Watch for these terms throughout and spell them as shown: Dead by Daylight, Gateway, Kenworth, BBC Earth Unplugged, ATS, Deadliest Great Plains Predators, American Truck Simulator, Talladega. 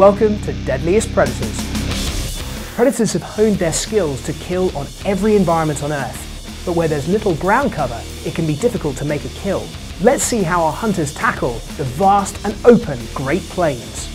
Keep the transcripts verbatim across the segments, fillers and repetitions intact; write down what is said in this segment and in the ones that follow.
Welcome to Deadliest Predators. Predators have honed their skills to kill on every environment on Earth, but where there's little ground cover, it can be difficult to make a kill. Let's see how our hunters tackle the vast and open Great Plains.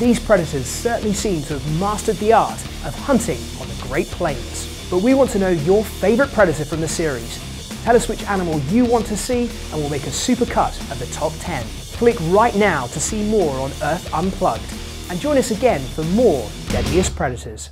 These predators certainly seem to have mastered the art of hunting on the Great Plains. But we want to know your favourite predator from the series. Tell us which animal you want to see and we'll make a supercut of the top ten. Click right now to see more on Earth Unplugged and join us again for more Deadliest Predators.